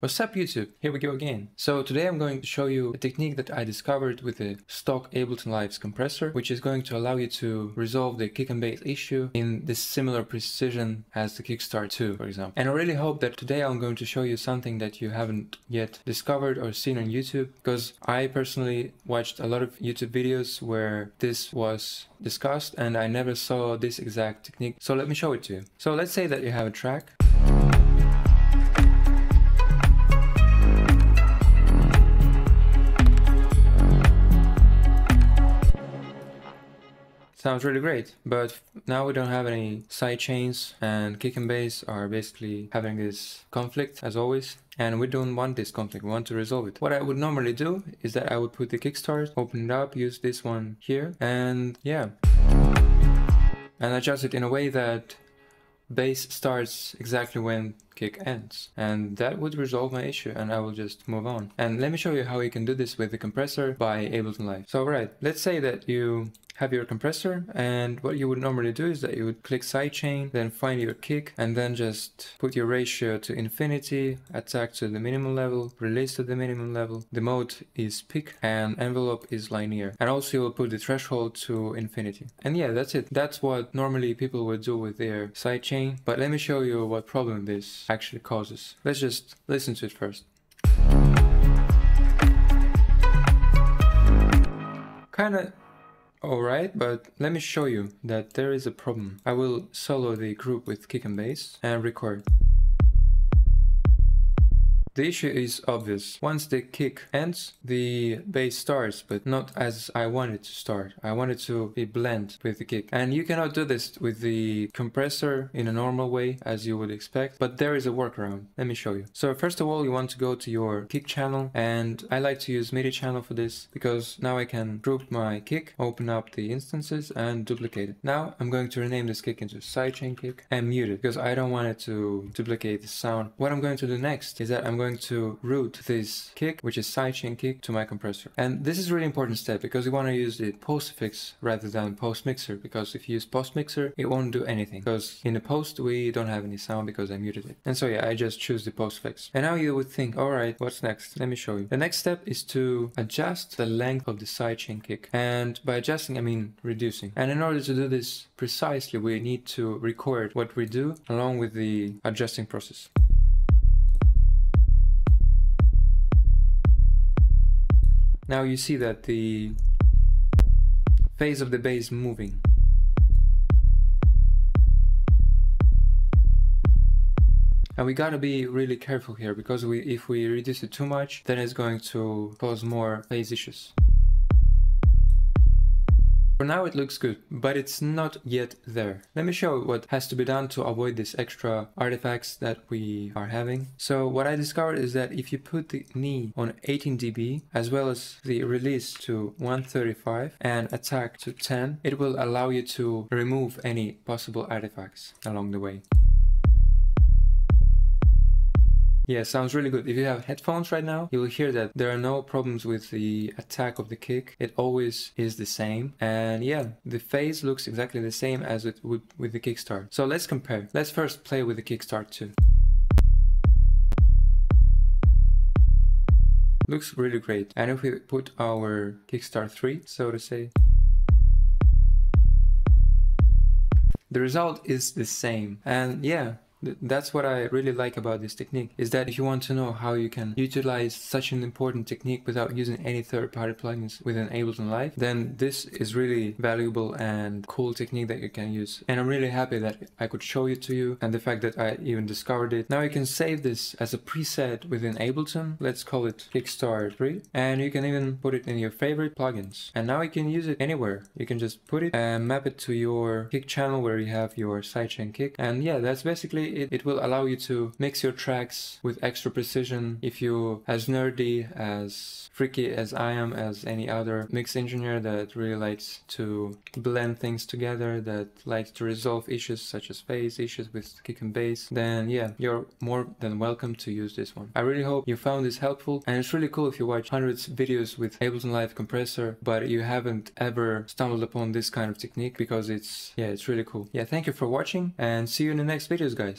What's up YouTube, here we go again. So today I'm going to show you a technique that I discovered with the stock Ableton Live's compressor, which is going to allow you to resolve the kick and bass issue in this similar precision as the Kickstart 2, for example. And I really hope that today I'm going to show you something that you haven't yet discovered or seen on YouTube, because I personally watched a lot of YouTube videos where this was discussed and I never saw this exact technique. So let me show it to you. So let's say that you have a track. Sounds really great, but now we don't have any side chains, and kick and bass are basically having this conflict as always, and we don't want this conflict, we want to resolve it. What I would normally do is that I would put the kickstart, open it up, use this one here, and yeah, and adjust it in a way that bass starts exactly when kick ends, and that would resolve my issue and I will just move on. And let me show you how you can do this with the compressor by Ableton Live. So right, let's say that you have your compressor, and what you would normally do is that you would click sidechain, then find your kick, and then just put your ratio to infinity, attack to the minimum level, release to the minimum level, the mode is peak, and envelope is linear, and also you will put the threshold to infinity. And yeah, that's it. That's what normally people would do with their sidechain, but let me show you what problem this actually causes. Let's just listen to it first. Kinda alright, but let me show you that there is a problem. I will solo the group with kick and bass and record. The issue is obvious. Once the kick ends, the bass starts, but not as I want it to start. I want it to be blend with the kick. And you cannot do this with the compressor in a normal way, as you would expect, but there is a workaround. Let me show you. So first of all, you want to go to your kick channel, and I like to use MIDI channel for this, because now I can group my kick, open up the instances, and duplicate it. Now I'm going to rename this kick into sidechain kick and mute it, because I don't want it to duplicate the sound. What I'm going to do next is that I'm going to route this kick, which is sidechain kick, to my compressor. And this is a really important step, because you want to use the post effects rather than post mixer, because if you use post mixer it won't do anything, because in the post we don't have any sound because I muted it. And so yeah, I just choose the post effects. And now you would think, alright, what's next? Let me show you. The next step is to adjust the length of the sidechain kick, and by adjusting I mean reducing. And in order to do this precisely we need to record what we do along with the adjusting process. Now you see that the phase of the bass is moving. And we gotta be really careful here, because if we reduce it too much, then it's going to cause more phase issues. For now it looks good, but it's not yet there. Let me show what has to be done to avoid these extra artifacts that we are having. So what I discovered is that if you put the knee on 18 dB as well as the release to 135 and attack to 10, it will allow you to remove any possible artifacts along the way. Yeah, sounds really good. If you have headphones right now, you will hear that there are no problems with the attack of the kick. It always is the same. And yeah, the phase looks exactly the same as it would with the kickstart. So let's compare. Let's first play with the kickstart 2. Looks really great. And if we put our kickstart 3, so to say, the result is the same. And yeah, that's what I really like about this technique, is that if you want to know how you can utilize such an important technique without using any third-party plugins within Ableton Live, then this is really valuable and cool technique that you can use. And I'm really happy that I could show it to you, and the fact that I even discovered it. Now you can save this as a preset within Ableton. Let's call it Kickstart 3, and you can even put it in your favorite plugins. And now you can use it anywhere. You can just put it and map it to your kick channel where you have your sidechain kick. And yeah, that's basically it will allow you to mix your tracks with extra precision. If you as nerdy, as freaky as I am, as any other mix engineer that really likes to blend things together, that likes to resolve issues such as phase issues with kick and bass, then yeah, you're more than welcome to use this one. I really hope you found this helpful, and it's really cool if you watch hundreds of videos with Ableton Live compressor but you haven't ever stumbled upon this kind of technique, because it's really cool. Yeah, thank you for watching, and see you in the next videos, guys.